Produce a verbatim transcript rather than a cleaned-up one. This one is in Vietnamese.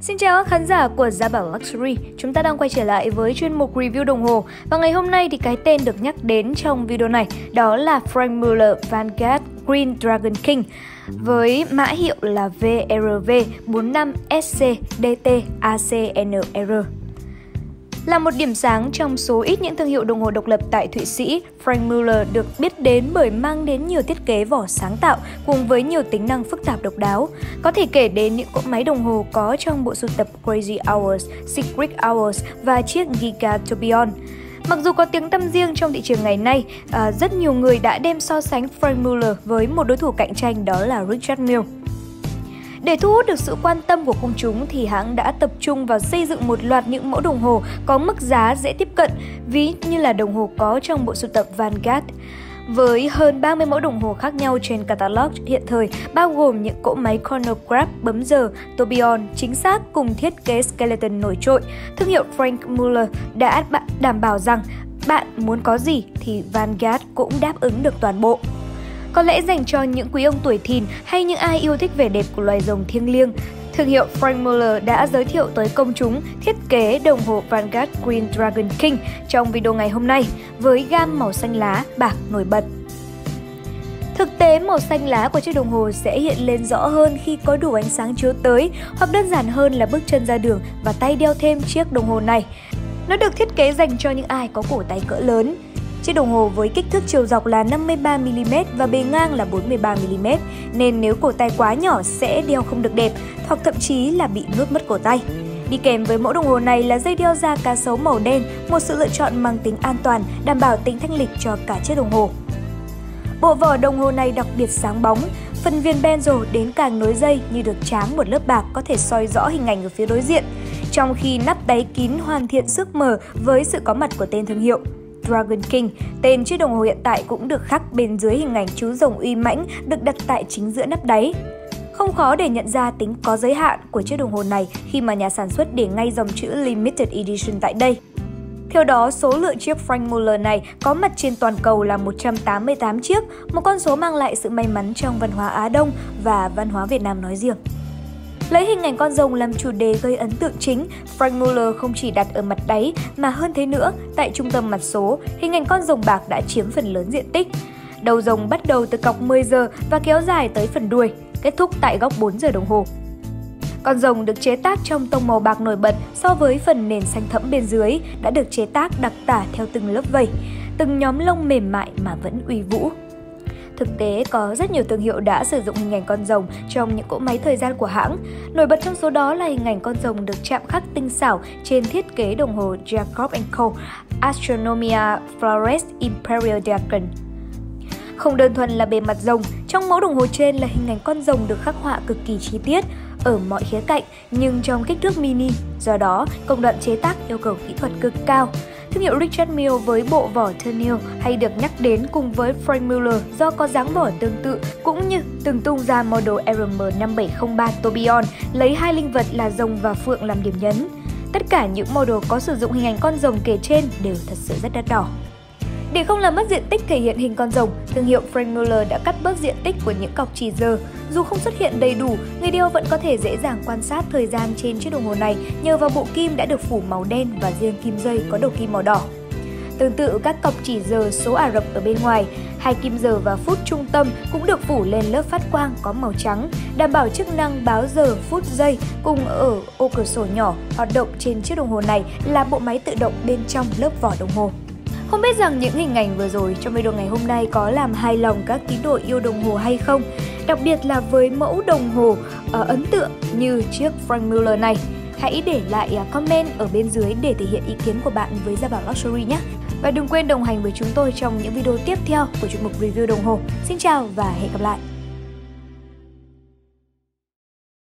Xin chào các khán giả của Gia Bảo Luxury, chúng ta đang quay trở lại với chuyên mục review đồng hồ. Và ngày hôm nay thì cái tên được nhắc đến trong video này đó là Franck Muller Vanguard Green Dragon King với mã hiệu là vê rờ vê bốn mươi lăm ét xê đê tê a xê en rờ. Là một điểm sáng trong số ít những thương hiệu đồng hồ độc lập tại Thụy Sĩ, Franck Muller được biết đến bởi mang đến nhiều thiết kế vỏ sáng tạo cùng với nhiều tính năng phức tạp độc đáo. Có thể kể đến những cỗ máy đồng hồ có trong bộ sưu tập Crazy Hours, Secret Hours và chiếc Giga Tourbillon. Mặc dù có tiếng tăm riêng trong thị trường ngày nay, rất nhiều người đã đem so sánh Franck Muller với một đối thủ cạnh tranh đó là Richard Mille. Để thu hút được sự quan tâm của công chúng thì hãng đã tập trung vào xây dựng một loạt những mẫu đồng hồ có mức giá dễ tiếp cận, ví như là đồng hồ có trong bộ sưu tập Vanguard. Với hơn ba mươi mẫu đồng hồ khác nhau trên catalog hiện thời, bao gồm những cỗ máy chronograph bấm giờ, tourbillon chính xác cùng thiết kế skeleton nổi trội, thương hiệu Franck Muller đã đảm bảo rằng bạn muốn có gì thì Vanguard cũng đáp ứng được toàn bộ. Có lẽ dành cho những quý ông tuổi thìn hay những ai yêu thích vẻ đẹp của loài rồng thiêng liêng, thương hiệu Franck Muller đã giới thiệu tới công chúng thiết kế đồng hồ Vanguard Green Dragon King trong video ngày hôm nay với gam màu xanh lá bạc nổi bật. Thực tế, màu xanh lá của chiếc đồng hồ sẽ hiện lên rõ hơn khi có đủ ánh sáng chiếu tới, hoặc đơn giản hơn là bước chân ra đường và tay đeo thêm chiếc đồng hồ này. Nó được thiết kế dành cho những ai có cổ tay cỡ lớn. Chiếc đồng hồ với kích thước chiều dọc là năm mươi ba mi li mét và bề ngang là bốn mươi ba mi li mét, nên nếu cổ tay quá nhỏ sẽ đeo không được đẹp hoặc thậm chí là bị nuốt mất cổ tay. Đi kèm với mẫu đồng hồ này là dây đeo da cá sấu màu đen, một sự lựa chọn mang tính an toàn, đảm bảo tính thanh lịch cho cả chiếc đồng hồ. Bộ vỏ đồng hồ này đặc biệt sáng bóng, phần viền benzo đến càng nối dây như được tráng một lớp bạc có thể soi rõ hình ảnh ở phía đối diện, trong khi nắp đáy kín hoàn thiện sức mờ với sự có mặt của tên thương hiệu. Dragon King, tên chiếc đồng hồ hiện tại cũng được khắc bên dưới hình ảnh chú rồng uy mãnh được đặt tại chính giữa nắp đáy. Không khó để nhận ra tính có giới hạn của chiếc đồng hồ này khi mà nhà sản xuất để ngay dòng chữ Limited Edition tại đây. Theo đó, số lượng chiếc Franck Muller này có mặt trên toàn cầu là một trăm tám mươi tám chiếc, một con số mang lại sự may mắn trong văn hóa Á Đông và văn hóa Việt Nam nói riêng. Lấy hình ảnh con rồng làm chủ đề gây ấn tượng chính, Franck Muller không chỉ đặt ở mặt đáy mà hơn thế nữa, tại trung tâm mặt số, hình ảnh con rồng bạc đã chiếm phần lớn diện tích. Đầu rồng bắt đầu từ cọc mười giờ và kéo dài tới phần đuôi, kết thúc tại góc bốn giờ đồng hồ. Con rồng được chế tác trong tông màu bạc nổi bật so với phần nền xanh thẫm bên dưới đã được chế tác đặc tả theo từng lớp vẩy, từng nhóm lông mềm mại mà vẫn uy vũ. Thực tế, có rất nhiều thương hiệu đã sử dụng hình ảnh con rồng trong những cỗ máy thời gian của hãng. Nổi bật trong số đó là hình ảnh con rồng được chạm khắc tinh xảo trên thiết kế đồng hồ Jacob and Co. Astronomia Flores Imperial Dragon. Không đơn thuần là bề mặt rồng, trong mẫu đồng hồ trên là hình ảnh con rồng được khắc họa cực kỳ chi tiết ở mọi khía cạnh nhưng trong kích thước mini. Do đó, công đoạn chế tác yêu cầu kỹ thuật cực cao. Thương hiệu Richard Mille với bộ vỏ Tennille hay được nhắc đến cùng với Franck Muller do có dáng vỏ tương tự cũng như từng tung ra model R M năm bảy không ba Tourbillon lấy hai linh vật là rồng và phượng làm điểm nhấn. Tất cả những model có sử dụng hình ảnh con rồng kể trên đều thật sự rất đắt đỏ. Để không làm mất diện tích thể hiện hình con rồng, thương hiệu Franck Muller đã cắt bớt diện tích của những cọc chỉ giờ. Dù không xuất hiện đầy đủ, người đeo vẫn có thể dễ dàng quan sát thời gian trên chiếc đồng hồ này nhờ vào bộ kim đã được phủ màu đen và riêng kim dây có đầu kim màu đỏ. Tương tự các cọc chỉ giờ số Ả Rập ở bên ngoài, hai kim giờ và phút trung tâm cũng được phủ lên lớp phát quang có màu trắng, đảm bảo chức năng báo giờ, phút, giây cùng ở ô cửa sổ nhỏ. Hoạt động trên chiếc đồng hồ này là bộ máy tự động bên trong lớp vỏ đồng hồ. Không biết rằng những hình ảnh vừa rồi trong video ngày hôm nay có làm hài lòng các tín đồ yêu đồng hồ hay không? Đặc biệt là với mẫu đồng hồ uh, ấn tượng như chiếc Franck Muller này. Hãy để lại uh, comment ở bên dưới để thể hiện ý kiến của bạn với Gia Bảo Luxury nhé! Và đừng quên đồng hành với chúng tôi trong những video tiếp theo của chuyên mục review đồng hồ. Xin chào và hẹn gặp lại!